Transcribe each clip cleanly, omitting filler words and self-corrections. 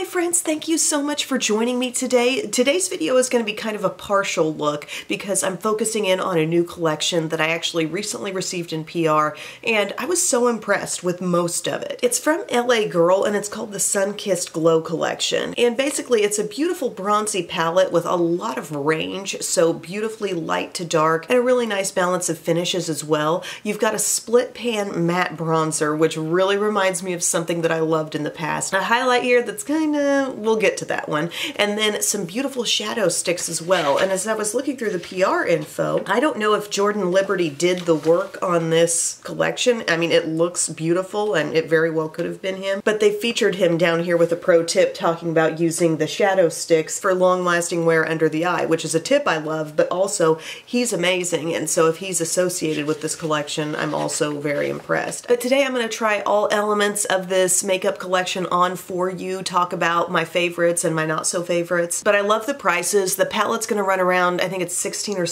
my friends, thank you so much for joining me today. Today's video is going to be kind of a partial look because I'm focusing in on a new collection that I actually recently received in PR, and I was so impressed with most of it. It's from LA Girl, and it's called the Sunkissed Glow Collection. And basically, it's a beautiful bronzy palette with a lot of range, so beautifully light to dark, and a really nice balance of finishes as well. You've got a split pan matte bronzer, which really reminds me of something that I loved in the past. A highlight here that's kind of, we'll get to that one. And then some beautiful shadow sticks as well. And as I was looking through the PR info, I don't know if Jordan Liberty did the work on this collection. I mean, it looks beautiful and it very well could have been him, but they featured him down here with a pro tip talking about using the shadow sticks for long-lasting wear under the eye, which is a tip I love, but also he's amazing. And so if he's associated with this collection, I'm also very impressed. But today I'm going to try all elements of this makeup collection on for you, talk about my favorites and my not so favorites. But I love the prices. The palette's going to run around, I think it's $16 or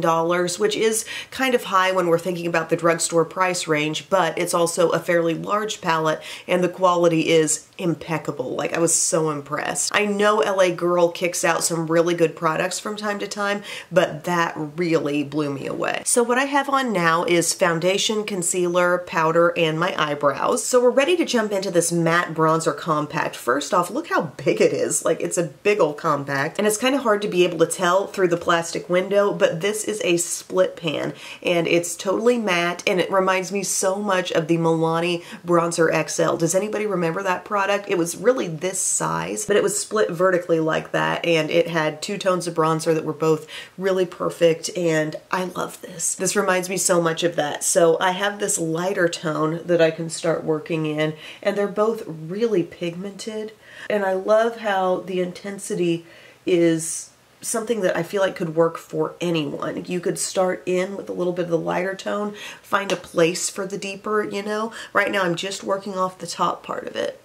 $17, which is kind of high when we're thinking about the drugstore price range, but it's also a fairly large palette and the quality is impeccable. Like, I was so impressed. I know LA Girl kicks out some really good products from time to time, but that really blew me away. So what I have on now is foundation, concealer, powder, and my eyebrows. So we're ready to jump into this matte bronzer compact. First off, look how big it is. Like, it's a big old compact, and it's kind of hard to be able to tell through the plastic window, but this is a split pan and it's totally matte, and it reminds me so much of the Milani Bronzer XL. Does anybody remember that product? It was really this size, but it was split vertically like that, and it had two tones of bronzer that were both really perfect, and I love this. This reminds me so much of that. So I have this lighter tone that I can start working in, and they're both really pigmented, and I love how the intensity is something that I feel like could work for anyone. You could start in with a little bit of the lighter tone, find a place for the deeper, you know? Right now I'm just working off the top part of it,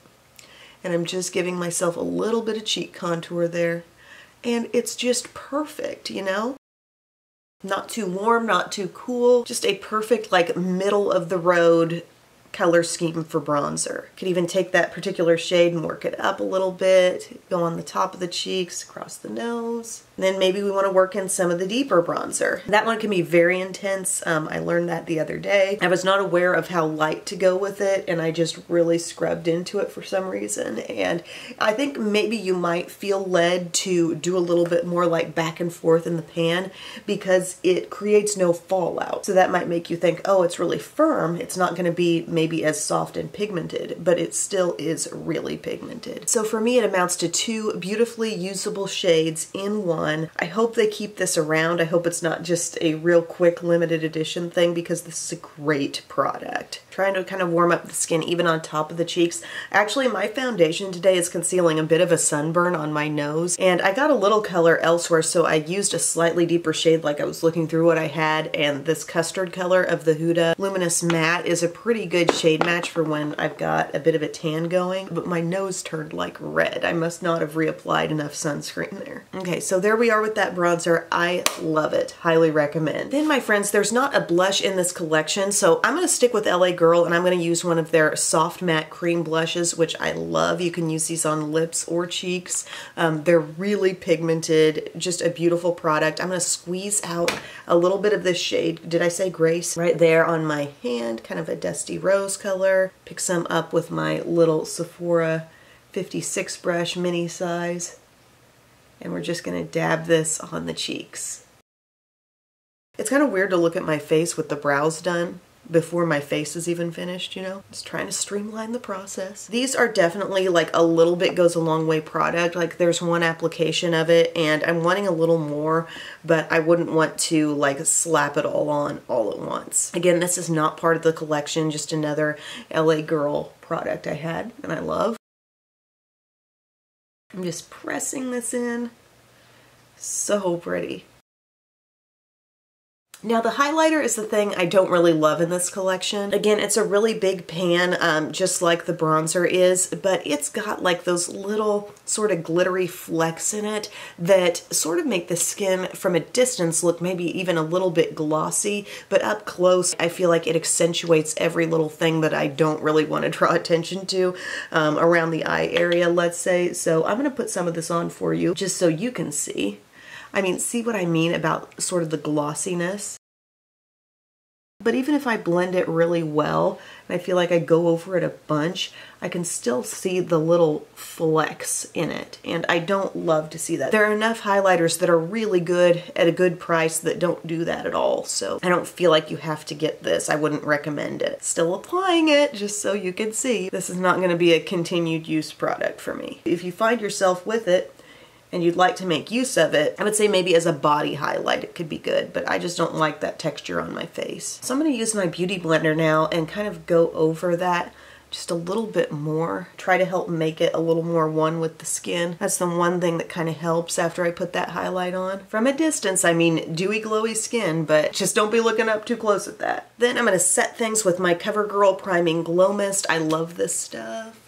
and I'm just giving myself a little bit of cheek contour there, and it's just perfect, you know? Not too warm, not too cool, just a perfect, like, middle of the road color scheme for bronzer. Could even take that particular shade and work it up a little bit, go on the top of the cheeks, across the nose. And then maybe we want to work in some of the deeper bronzer. That one can be very intense. I learned that the other day. I was not aware of how light to go with it, and I just really scrubbed into it for some reason. And I think maybe you might feel led to do a little bit more like back and forth in the pan because it creates no fallout. So that might make you think, oh, it's really firm. It's not going to be maybe as soft and pigmented, but it still is really pigmented. So for me, it amounts to two beautifully usable shades in one. I hope they keep this around. I hope it's not just a real quick limited edition thing, because this is a great product. Trying to kind of warm up the skin even on top of the cheeks. Actually, my foundation today is concealing a bit of a sunburn on my nose, and I got a little color elsewhere, so I used a slightly deeper shade. Like, I was looking through what I had, and this custard color of the Huda Luminous Matte is a pretty good shade match for when I've got a bit of a tan going, but my nose turned like red. I must not have reapplied enough sunscreen there. Okay, so there we are with that bronzer. I love it. Highly recommend. Then, my friends, there's not a blush in this collection, so I'm gonna stick with LA Girl, and I'm going to use one of their soft matte cream blushes, which I love. You can use these on lips or cheeks. They're really pigmented, just a beautiful product. I'm going to squeeze out a little bit of this shade, did I say Grace? Right there on my hand, kind of a dusty rose color. Pick some up with my little Sephora 56 brush, mini size, and we're just going to dab this on the cheeks. It's kind of weird to look at my face with the brows done before my face is even finished, you know? Just trying to streamline the process. These are definitely like a little bit goes a long way product. Like, there's one application of it and I'm wanting a little more, but I wouldn't want to like slap it all on all at once. Again, this is not part of the collection, just another LA Girl product I had and I love. I'm just pressing this in. So pretty. Now the highlighter is the thing I don't really love in this collection. Again, it's a really big pan, just like the bronzer is, but it's got like those little sort of glittery flecks in it that sort of make the skin from a distance look maybe even a little bit glossy, but up close I feel like it accentuates every little thing that I don't really want to draw attention to around the eye area, let's say. So I'm going to put some of this on for you just so you can see. I mean, see what I mean about sort of the glossiness? But even if I blend it really well, and I feel like I go over it a bunch, I can still see the little flecks in it, and I don't love to see that. There are enough highlighters that are really good at a good price that don't do that at all, so I don't feel like you have to get this. I wouldn't recommend it. Still applying it, just so you can see. This is not going to be a continued use product for me. If you find yourself with it, and you'd like to make use of it, I would say maybe as a body highlight it could be good, but I just don't like that texture on my face. So I'm going to use my Beauty Blender now and kind of go over that just a little bit more. Try to help make it a little more one with the skin. That's the one thing that kind of helps after I put that highlight on. From a distance, I mean dewy, glowy skin, but just don't be looking up too close at that. Then I'm going to set things with my CoverGirl Priming Glow Mist. I love this stuff.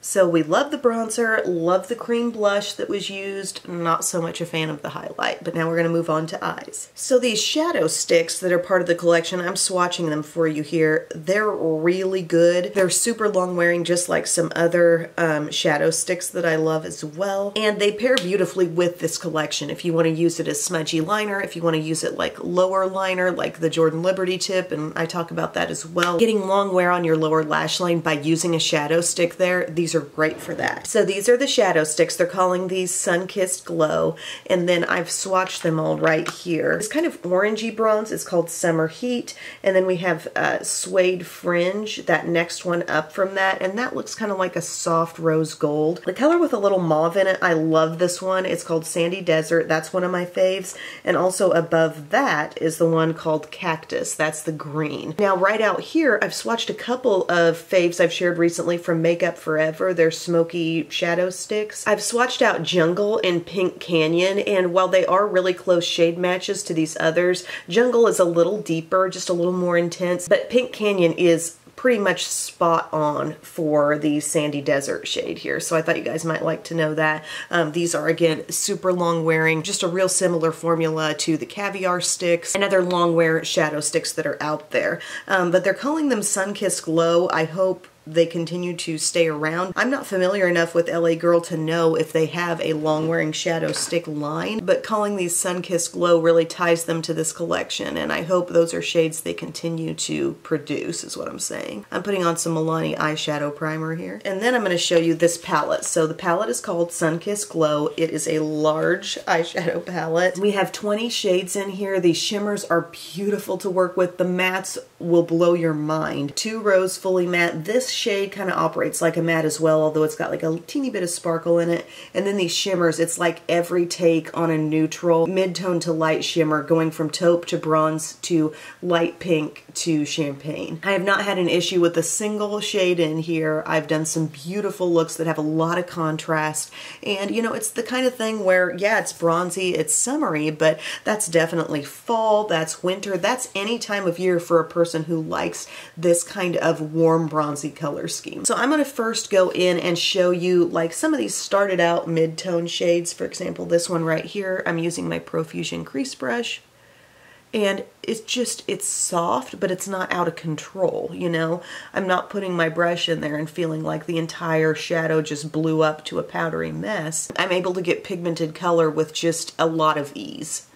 So we love the bronzer, love the cream blush that was used, not so much a fan of the highlight, but now we're going to move on to eyes. So these shadow sticks that are part of the collection, I'm swatching them for you here. They're really good. They're super long wearing, just like some other shadow sticks that I love as well. And they pair beautifully with this collection. If you want to use it as smudgy liner, if you want to use it like lower liner, like the Jordan Liberty tip, and I talk about that as well. Getting long wear on your lower lash line by using a shadow stick there, these are great for that. So these are the shadow sticks. They're calling these Sunkissed Glow, and then I've swatched them all right here. This kind of orangey bronze is called Summer Heat, and then we have Suede Fringe, that next one up from that, and that looks kind of like a soft rose gold. The color with a little mauve in it, I love this one. It's called Sandy Desert. That's one of my faves, and also above that is the one called Cactus. That's the green. Now right out here, I've swatched a couple of faves I've shared recently from Makeup Forever. They're smoky shadow sticks. I've swatched out Jungle and Pink Canyon, and while they are really close shade matches to these others, Jungle is a little deeper, just a little more intense, but Pink Canyon is pretty much spot on for the Sandy Desert shade here, so I thought you guys might like to know that. These are, again, super long wearing, just a real similar formula to the Caviar sticks and other long wear shadow sticks that are out there, but they're calling them Sunkissed Glow. I hope they continue to stay around. I'm not familiar enough with LA Girl to know if they have a long-wearing shadow stick line, but calling these Sunkissed Glow really ties them to this collection, and I hope those are shades they continue to produce, is what I'm saying. I'm putting on some Milani eyeshadow primer here, and then I'm going to show you this palette. So the palette is called Sunkissed Glow. It is a large eyeshadow palette. We have 20 shades in here. These shimmers are beautiful to work with. The mattes will blow your mind. 2 rows fully matte. This shade kind of operates like a matte as well, although it's got like a teeny bit of sparkle in it. And then these shimmers, it's like every take on a neutral, mid-tone to light shimmer, going from taupe to bronze to light pink to champagne. I have not had an issue with a single shade in here. I've done some beautiful looks that have a lot of contrast, and you know, it's the kind of thing where, yeah, it's bronzy, it's summery, but that's definitely fall, that's winter, that's any time of year for a person who likes this kind of warm bronzy color scheme. So I'm going to first go in and show you like some of these started out mid-tone shades. For example, this one right here, I'm using my Profusion crease brush, and it's just, it's soft, but it's not out of control, you know? I'm not putting my brush in there and feeling like the entire shadow just blew up to a powdery mess. I'm able to get pigmented color with just a lot of ease.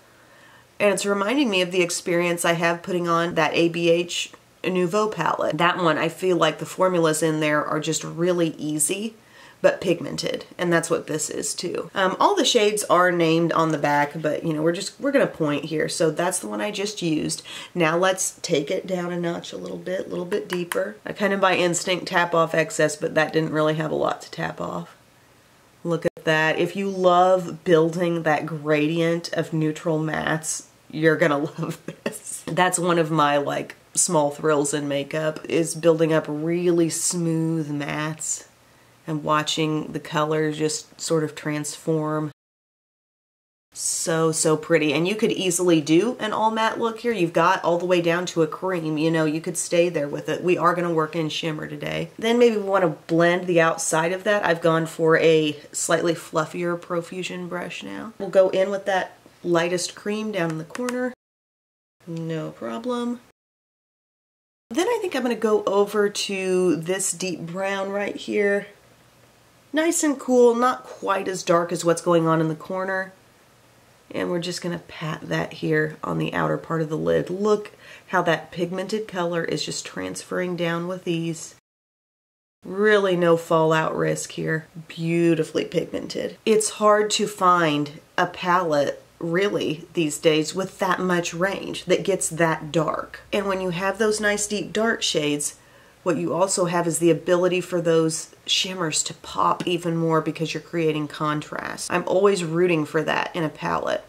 And it's reminding me of the experience I have putting on that ABH Nouveau palette. That one, I feel like the formulas in there are just really easy but pigmented, and that's what this is too. All the shades are named on the back, but you know, we're gonna point here. So that's the one I just used. Now let's take it down a notch a little bit deeper. I kind of by instinct tap off excess, but that didn't really have a lot to tap off. Look at that. If you love building that gradient of neutral mattes, you're gonna love this. That's one of my like small thrills in makeup, is building up really smooth mattes and watching the color just sort of transform. so, so pretty. And you could easily do an all matte look here. You've got all the way down to a cream, you know, you could stay there with it. We are going to work in shimmer today. Then maybe we want to blend the outside of that. I've gone for a slightly fluffier Profusion brush now. We'll go in with that lightest cream down in the corner. No problem. Then I think I'm going to go over to this deep brown right here. Nice and cool, not quite as dark as what's going on in the corner. And we're just going to pat that here on the outer part of the lid. Look how that pigmented color is just transferring down with ease. Really no fallout risk here. Beautifully pigmented. It's hard to find a palette really these days with that much range that gets that dark. And when you have those nice deep dark shades, what you also have is the ability for those shimmers to pop even more because you're creating contrast. I'm always rooting for that in a palette.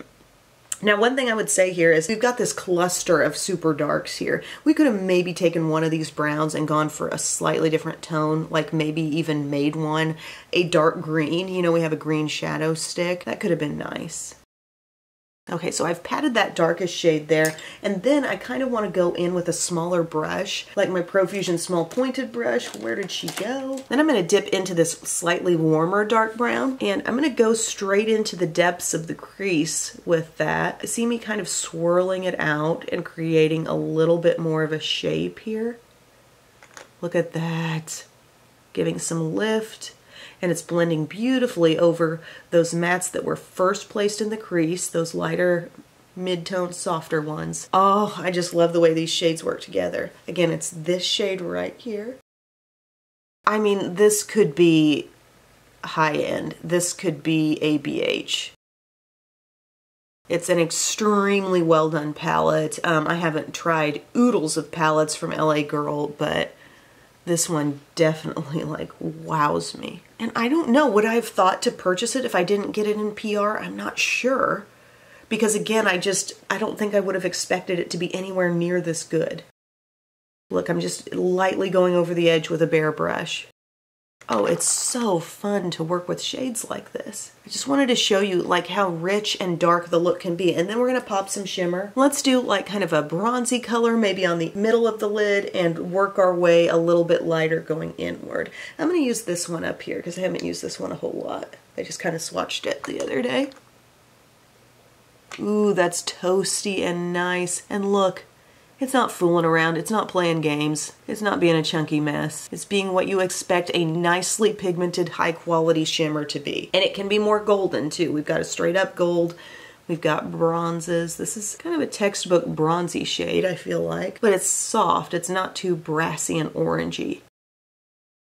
Now, one thing I would say here is we've got this cluster of super darks here. We could have maybe taken one of these browns and gone for a slightly different tone, like maybe even made one a dark green. You know, we have a green shadow stick. That could have been nice. Okay, so I've patted that darkest shade there, and then I kind of want to go in with a smaller brush, like my Profusion small pointed brush. Where did she go? Then I'm going to dip into this slightly warmer dark brown, and I'm going to go straight into the depths of the crease with that. See me kind of swirling it out and creating a little bit more of a shape here. Look at that. Giving some lift. And it's blending beautifully over those mattes that were first placed in the crease, those lighter mid-tone, softer ones. Oh, I just love the way these shades work together. Again, it's this shade right here. I mean, this could be high-end. This could be ABH. It's an extremely well-done palette. I haven't tried oodles of palettes from LA Girl, but this one definitely like wows me. And I don't know, would I have thought to purchase it if I didn't get it in PR? I'm not sure. Because again, I don't think I would have expected it to be anywhere near this good. Look, I'm just lightly going over the edge with a bare brush. Oh, it's so fun to work with shades like this. I just wanted to show you like how rich and dark the look can be. And then we're going to pop some shimmer. Let's do like kind of a bronzy color, maybe on the middle of the lid, and work our way a little bit lighter going inward. I'm going to use this one up here because I haven't used this one a whole lot. I just kind of swatched it the other day. Ooh, that's toasty and nice. And look. It's not fooling around, it's not playing games, it's not being a chunky mess. It's being what you expect a nicely pigmented, high quality shimmer to be. And it can be more golden too. We've got a straight up gold, we've got bronzes. This is kind of a textbook bronzy shade, I feel like. But it's soft, it's not too brassy and orangey.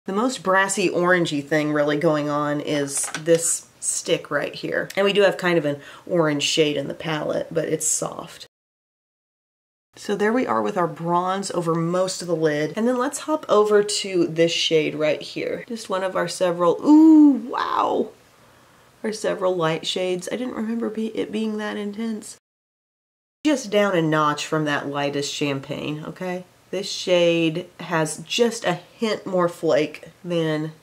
The most brassy orangey thing really going on is this stick right here. And we do have kind of an orange shade in the palette, but it's soft. So there we are with our bronze over most of the lid. And then let's hop over to this shade right here. Just one of our several, ooh, wow, our several light shades. I didn't remember it being that intense. Just down a notch from that lightest champagne, okay? This shade has just a hint more flake than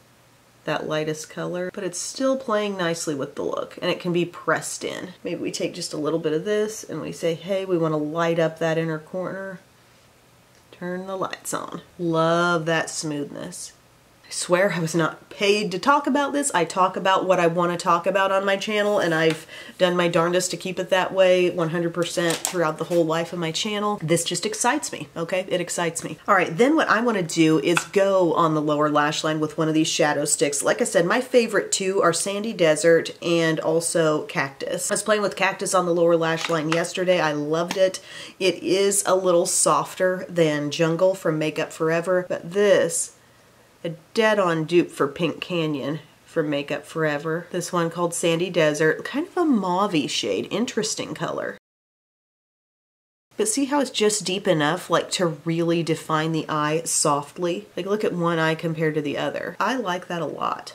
that lightest color, but it's still playing nicely with the look, and it can be pressed in. Maybe we take just a little bit of this and we say, hey, we want to light up that inner corner. Turn the lights on. Love that smoothness. I swear I was not paid to talk about this. I talk about what I want to talk about on my channel, and I've done my darndest to keep it that way 100% throughout the whole life of my channel. This just excites me, okay? It excites me. All right, then what I want to do is go on the lower lash line with one of these shadow sticks. Like I said, my favorite two are Sandy Desert and also Cactus. I was playing with Cactus on the lower lash line yesterday. I loved it. It is a little softer than Jungle from Makeup Forever, but this, a dead-on dupe for Pink Canyon from Makeup Forever. This one called Sandy Desert, kind of a mauve-y shade, interesting color. But see how it's just deep enough like to really define the eye softly? Like look at one eye compared to the other. I like that a lot.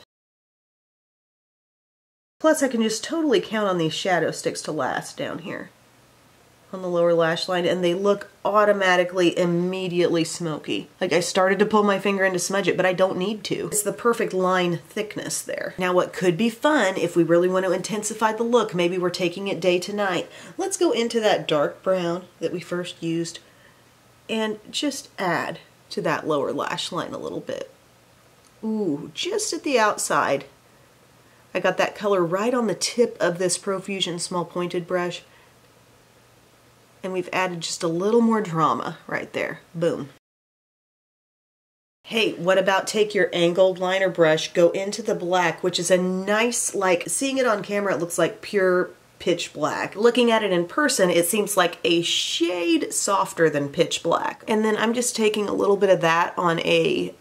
Plus I can just totally count on these shadow sticks to last down here. on the lower lash line, and they look automatically, immediately smoky. Like, I started to pull my finger in to smudge it, but I don't need to. It's the perfect line thickness there. Now, what could be fun, if we really want to intensify the look, maybe we're taking it day to night. Let's go into that dark brown that we first used and just add to that lower lash line a little bit. Ooh, just at the outside. I got that color right on the tip of this Profusion small pointed brush. And we've added just a little more drama right there. Boom. Hey, what about take your angled liner brush, go into the black, which is a nice, like, seeing it on camera, it looks like pure pitch black. Looking at it in person, it seems like a shade softer than pitch black. And then I'm just taking a little bit of that on a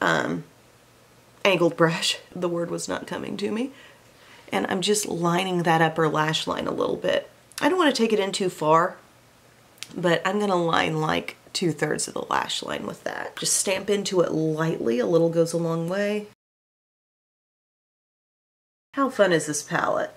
angled brush. The word was not coming to me. And I'm just lining that upper lash line a little bit. I don't want to take it in too far, but I'm gonna line like 2/3 of the lash line with that. Just stamp into it lightly, a little goes a long way. How fun is this palette?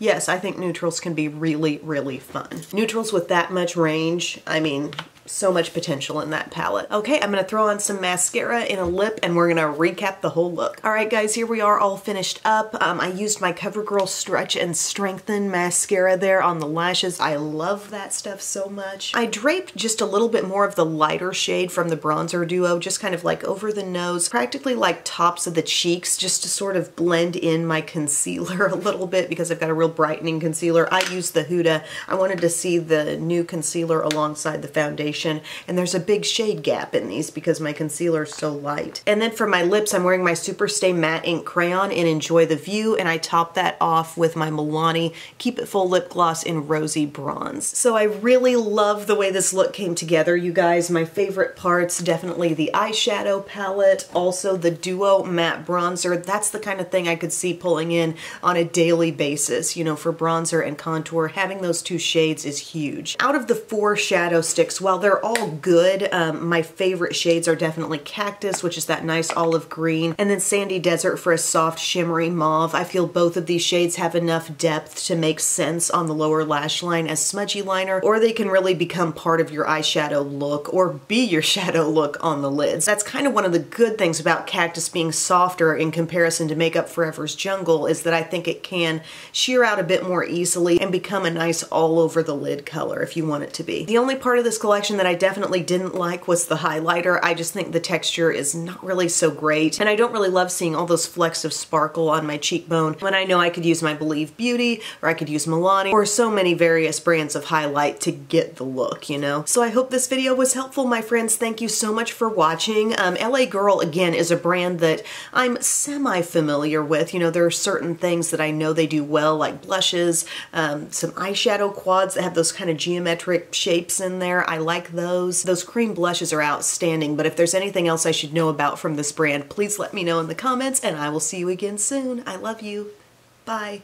Yes, I think neutrals can be really, really fun. Neutrals with that much range, I mean, so much potential in that palette. Okay, I'm gonna throw on some mascara and a lip, and we're gonna recap the whole look. All right, guys, here we are all finished up. I used my CoverGirl Stretch and Strengthen mascara there on the lashes. I love that stuff so much. I draped just a little bit more of the lighter shade from the bronzer duo, just kind of like over the nose, practically like tops of the cheeks, just to sort of blend in my concealer a little bit, because I've got a real brightening concealer. I used the Huda. I wanted to see the new concealer alongside the foundation. And there's a big shade gap in these because my concealer is so light. And then for my lips, I'm wearing my Super Stay Matte Ink Crayon in Enjoy the View, and I top that off with my Milani Keep It Full Lip Gloss in Rosy Bronze. So I really love the way this look came together, you guys. My favorite parts, definitely the eyeshadow palette, also the duo matte bronzer. That's the kind of thing I could see pulling in on a daily basis, you know, for bronzer and contour. Having those two shades is huge. Out of the 4 shadow sticks, while they're all good, my favorite shades are definitely Cactus, which is that nice olive green, and then Sandy Desert for a soft shimmery mauve. I feel both of these shades have enough depth to make sense on the lower lash line as smudgy liner, or they can really become part of your eyeshadow look or be your shadow look on the lids. That's kind of one of the good things about Cactus being softer in comparison to Makeup Forever's Jungle, is that I think it can sheer out a bit more easily and become a nice all over the lid color if you want it to be. The only part of this collection that I definitely didn't like was the highlighter. I just think the texture is not really so great, and I don't really love seeing all those flecks of sparkle on my cheekbone when I know I could use my Believe Beauty, or I could use Milani, or so many various brands of highlight to get the look, you know? So I hope this video was helpful, my friends. Thank you so much for watching. LA Girl, again, is a brand that I'm semi-familiar with. You know, there are certain things that I know they do well, like blushes, some eyeshadow quads that have those kind of geometric shapes in there. I like those. Those cream blushes are outstanding, but if there's anything else I should know about from this brand, please let me know in the comments, and I will see you again soon. I love you. Bye.